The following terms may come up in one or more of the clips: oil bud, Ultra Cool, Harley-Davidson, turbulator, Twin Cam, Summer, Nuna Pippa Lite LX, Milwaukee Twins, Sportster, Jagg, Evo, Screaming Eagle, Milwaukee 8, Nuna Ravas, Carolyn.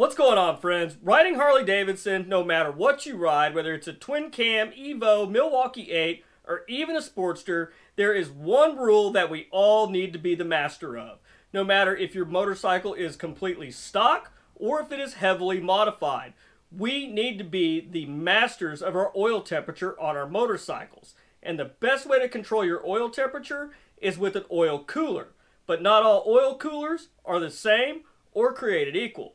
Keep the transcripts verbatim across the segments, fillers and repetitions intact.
What's going on, friends? Riding Harley-Davidson, no matter what you ride, whether it's a Twin Cam, Evo, Milwaukee eight, or even a Sportster, there is one rule that we all need to be the master of. No matter if your motorcycle is completely stock or if it is heavily modified, we need to be the masters of our oil temperature on our motorcycles. And the best way to control your oil temperature is with an oil cooler. But not all oil coolers are the same or created equal.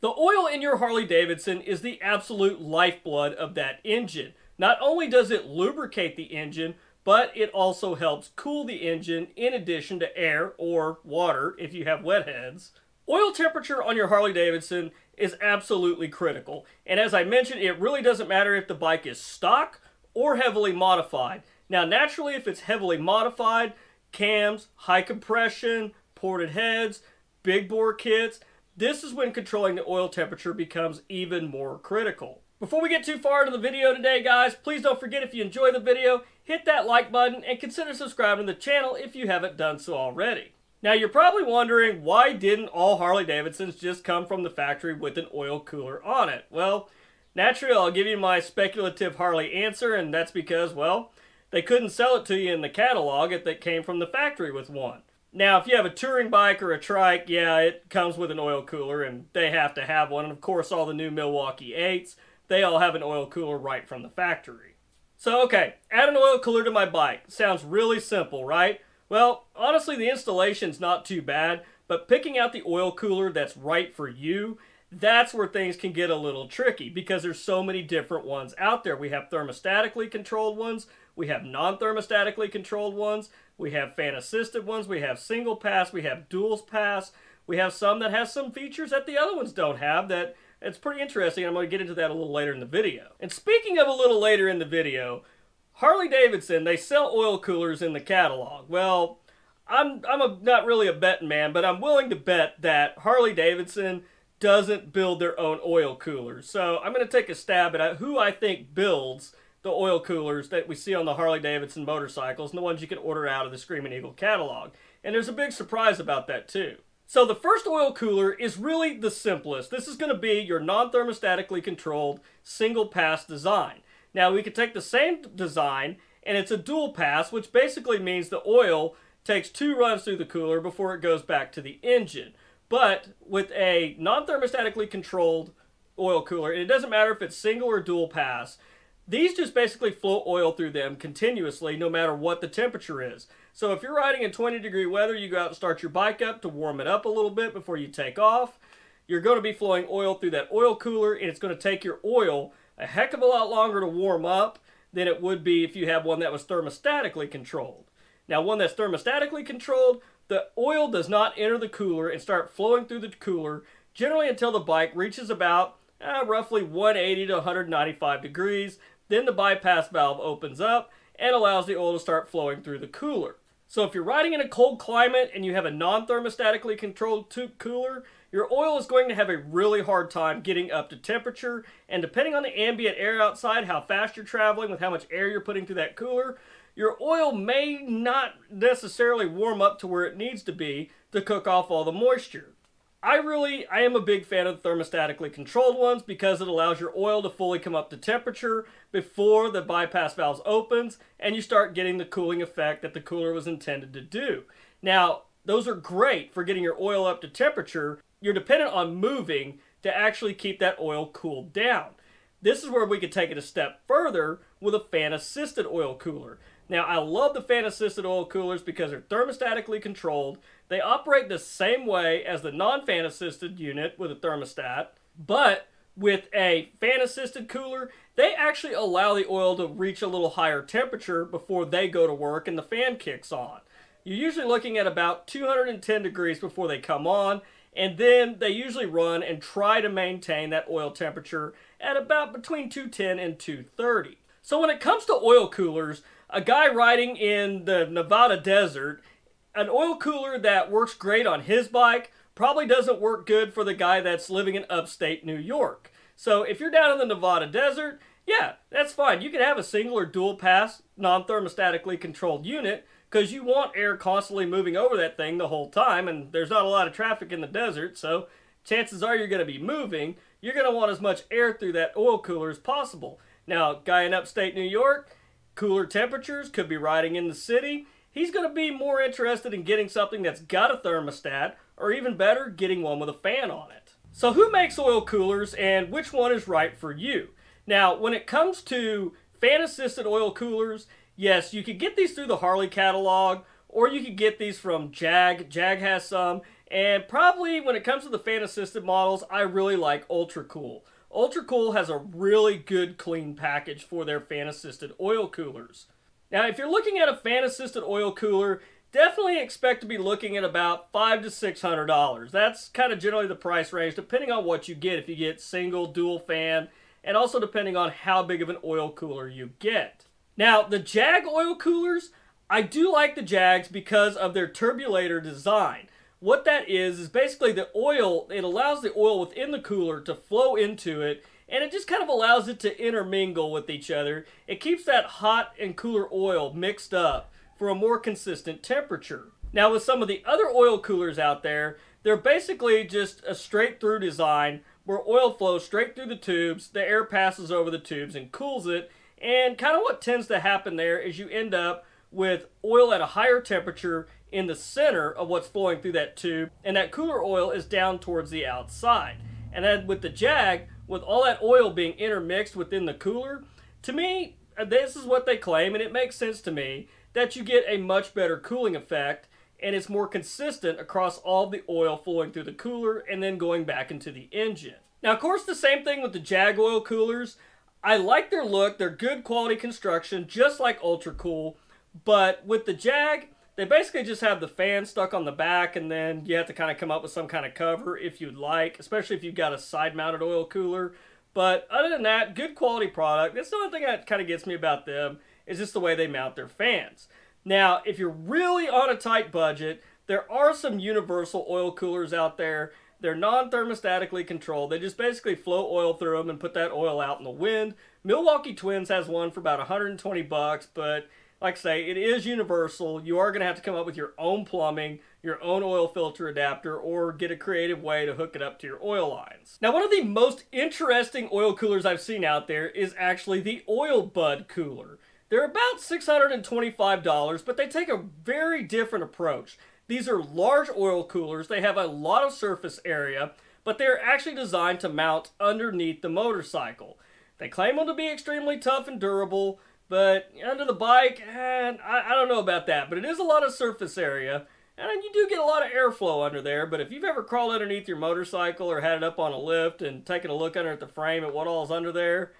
The oil in your Harley-Davidson is the absolute lifeblood of that engine. Not only does it lubricate the engine, but it also helps cool the engine in addition to air or water if you have wet heads. Oil temperature on your Harley-Davidson is absolutely critical. And as I mentioned, it really doesn't matter if the bike is stock or heavily modified. Now, naturally, if it's heavily modified, cams, high compression, ported heads, big bore kits, this is when controlling the oil temperature becomes even more critical. Before we get too far into the video today, guys, please don't forget, if you enjoy the video, hit that like button and consider subscribing to the channel if you haven't done so already. Now, you're probably wondering, why didn't all Harley-Davidsons just come from the factory with an oil cooler on it? Well, naturally, I'll give you my speculative Harley answer, and that's because, well, they couldn't sell it to you in the catalog if they came from the factory with one. Now, if you have a touring bike or a trike, yeah, it comes with an oil cooler, and they have to have one. And of course, all the new Milwaukee eights, they all have an oil cooler right from the factory. So, okay, add an oil cooler to my bike. Sounds really simple, right? Well, honestly, the installation's not too bad, but picking out the oil cooler that's right for you, that's where things can get a little tricky, because there's so many different ones out there. We have thermostatically controlled ones, we have non-thermostatically controlled ones, we have fan-assisted ones, we have single pass, we have dual pass, we have some that has some features that the other ones don't have. That it's pretty interesting, and I'm going to get into that a little later in the video. And speaking of a little later in the video, Harley-Davidson, they sell oil coolers in the catalog. Well, I'm, I'm a, not really a betting man, but I'm willing to bet that Harley-Davidson doesn't build their own oil coolers. So I'm going to take a stab at who I think builds the oil coolers that we see on the Harley-Davidson motorcycles and the ones you can order out of the Screaming Eagle catalog. And there's a big surprise about that too. So the first oil cooler is really the simplest. This is going to be your non-thermostatically controlled single pass design. Now, we could take the same design, and it's a dual pass, which basically means the oil takes two runs through the cooler before it goes back to the engine. But with a non-thermostatically controlled oil cooler, and it doesn't matter if it's single or dual pass, these just basically flow oil through them continuously, no matter what the temperature is. So if you're riding in twenty degree weather, you go out and start your bike up to warm it up a little bit before you take off, you're going to be flowing oil through that oil cooler, and it's going to take your oil a heck of a lot longer to warm up than it would be if you have one that was thermostatically controlled. Now, one that's thermostatically controlled, the oil does not enter the cooler and start flowing through the cooler generally until the bike reaches about uh, roughly one eighty to one ninety-five degrees. Then the bypass valve opens up and allows the oil to start flowing through the cooler. So if you're riding in a cold climate and you have a non-thermostatically controlled tube cooler, your oil is going to have a really hard time getting up to temperature. And depending on the ambient air outside, how fast you're traveling, with how much air you're putting through that cooler, your oil may not necessarily warm up to where it needs to be to cook off all the moisture. I really, I am a big fan of the thermostatically controlled ones, because it allows your oil to fully come up to temperature before the bypass valve opens and you start getting the cooling effect that the cooler was intended to do. Now, those are great for getting your oil up to temperature. You're dependent on moving to actually keep that oil cooled down. This is where we could take it a step further with a fan-assisted oil cooler. Now, I love the fan-assisted oil coolers because they're thermostatically controlled. They operate the same way as the non-fan-assisted unit with a thermostat, but with a fan-assisted cooler, they actually allow the oil to reach a little higher temperature before they go to work and the fan kicks on. You're usually looking at about two hundred ten degrees before they come on, and then they usually run and try to maintain that oil temperature at about between two ten and two thirty. So when it comes to oil coolers, a guy riding in the Nevada desert, an oil cooler that works great on his bike probably doesn't work good for the guy that's living in upstate New York. So if you're down in the Nevada desert, yeah, that's fine. You can have a single or dual pass non-thermostatically controlled unit because you want air constantly moving over that thing the whole time, and there's not a lot of traffic in the desert, so chances are you're going to be moving. You're going to want as much air through that oil cooler as possible. Now, guy in upstate New York, cooler temperatures, could be riding in the city. He's going to be more interested in getting something that's got a thermostat, or even better, getting one with a fan on it. So who makes oil coolers and which one is right for you? Now, when it comes to fan-assisted oil coolers, yes, you could get these through the Harley catalog, or you could get these from Jagg. Jagg has some, and probably when it comes to the fan-assisted models, I really like Ultra Cool. Ultra Cool has a really good clean package for their fan-assisted oil coolers. Now, if you're looking at a fan-assisted oil cooler, definitely expect to be looking at about five hundred to six hundred dollars. That's kind of generally the price range, depending on what you get, if you get single, dual fan, and also depending on how big of an oil cooler you get. Now, the Jagg oil coolers, I do like the Jaggs because of their turbulator design. What that is, is basically the oil, it allows the oil within the cooler to flow into it, and it just kind of allows it to intermingle with each other. It keeps that hot and cooler oil mixed up for a more consistent temperature. Now, with some of the other oil coolers out there, they're basically just a straight through design where oil flows straight through the tubes, the air passes over the tubes and cools it, and kind of what tends to happen there is you end up with oil at a higher temperature in the center of what's flowing through that tube, and that cooler oil is down towards the outside. And then with the Jagg, with all that oil being intermixed within the cooler, to me, this is what they claim, and it makes sense to me, that you get a much better cooling effect, and it's more consistent across all the oil flowing through the cooler and then going back into the engine. Now, of course, the same thing with the Jagg oil coolers. I like their look. They're good quality construction, just like Ultra Cool. But with the Jagg, they basically just have the fan stuck on the back, and then you have to kind of come up with some kind of cover if you'd like, especially if you've got a side-mounted oil cooler. But other than that, good quality product. That's the only thing that kind of gets me about them, is just the way they mount their fans. Now, if you're really on a tight budget, there are some universal oil coolers out there. They're non-thermostatically controlled. They just basically flow oil through them and put that oil out in the wind. Milwaukee Twins has one for about one hundred twenty bucks, but like I say, it is universal. You are going to have to come up with your own plumbing, your own oil filter adapter, or get a creative way to hook it up to your oil lines. Now, one of the most interesting oil coolers I've seen out there is actually the Oil Bud cooler. They're about six hundred twenty-five dollars, but they take a very different approach. These are large oil coolers. They have a lot of surface area, but they're actually designed to mount underneath the motorcycle. They claim them to be extremely tough and durable, but under the bike, and I, I don't know about that, but it is a lot of surface area, and you do get a lot of airflow under there. But if you've ever crawled underneath your motorcycle or had it up on a lift and taken a look under at the frame at what all's under there,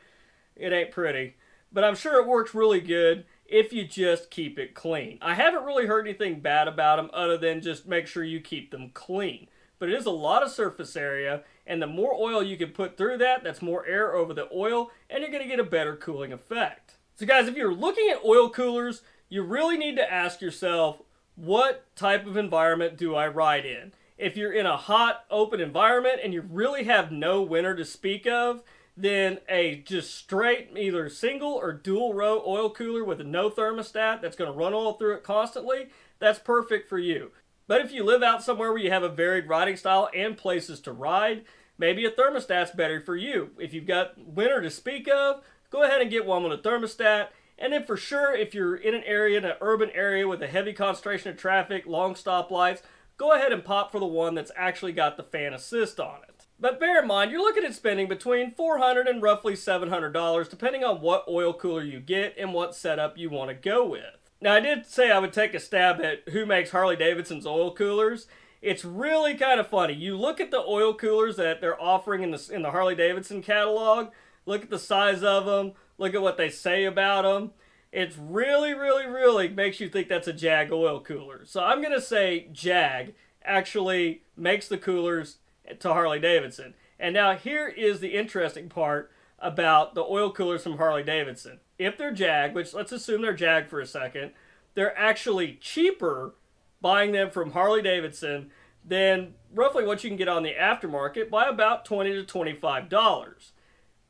it ain't pretty. But I'm sure it works really good if you just keep it clean. I haven't really heard anything bad about them other than just make sure you keep them clean. But it is a lot of surface area, and the more oil you can put through that, that's more air over the oil, and you're going to get a better cooling effect. So guys, if you're looking at oil coolers, you really need to ask yourself, what type of environment do I ride in? If you're in a hot, open environment and you really have no winter to speak of, then a just straight either single or dual row oil cooler with no thermostat that's going to run oil through it constantly, that's perfect for you. But if you live out somewhere where you have a varied riding style and places to ride, maybe a thermostat's better for you. If you've got winter to speak of, go ahead and get one with a thermostat. And then for sure, if you're in an area, in an urban area with a heavy concentration of traffic, long stoplights, go ahead and pop for the one that's actually got the fan assist on it. But bear in mind, you're looking at spending between four hundred dollars and roughly seven hundred dollars, depending on what oil cooler you get and what setup you want to go with. Now, I did say I would take a stab at who makes Harley-Davidson's oil coolers. It's really kind of funny. You look at the oil coolers that they're offering in the, in the Harley-Davidson catalog, look at the size of them, look at what they say about them. It's really, really, really makes you think that's a Jagg oil cooler. So I'm going to say Jagg actually makes the coolers to Harley-Davidson. And now here is the interesting part about the oil coolers from Harley-Davidson. If they're Jagg, which let's assume they're Jagg for a second, they're actually cheaper buying them from Harley-Davidson than roughly what you can get on the aftermarket by about twenty to twenty-five dollars.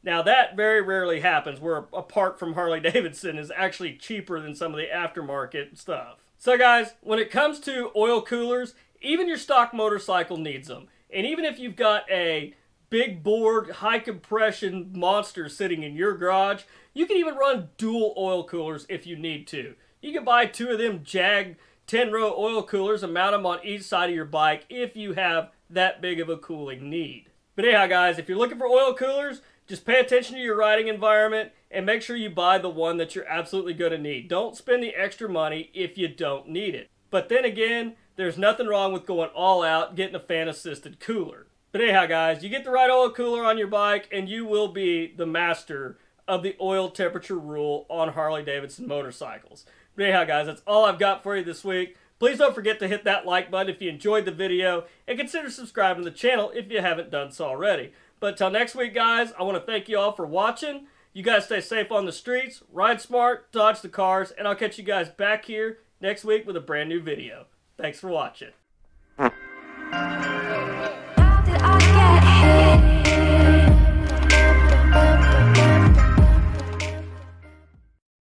Now that very rarely happens, where a part from Harley-Davidson is actually cheaper than some of the aftermarket stuff. So guys, when it comes to oil coolers, even your stock motorcycle needs them. And even if you've got a big board, high compression monster sitting in your garage, you can even run dual oil coolers if you need to. You can buy two of them Jagg ten row oil coolers and mount them on each side of your bike if you have that big of a cooling need. But anyhow guys, if you're looking for oil coolers, just pay attention to your riding environment and make sure you buy the one that you're absolutely going to need. Don't spend the extra money if you don't need it. But then again, there's nothing wrong with going all out getting a fan-assisted cooler. But anyhow guys, you get the right oil cooler on your bike and you will be the master of the oil temperature rule on Harley-Davidson motorcycles. But anyhow guys, that's all I've got for you this week. Please don't forget to hit that like button if you enjoyed the video, and consider subscribing to the channel if you haven't done so already. But till next week guys, I want to thank you all for watching. You guys stay safe on the streets, ride smart, dodge the cars, and I'll catch you guys back here next week with a brand new video. Thanks for watching.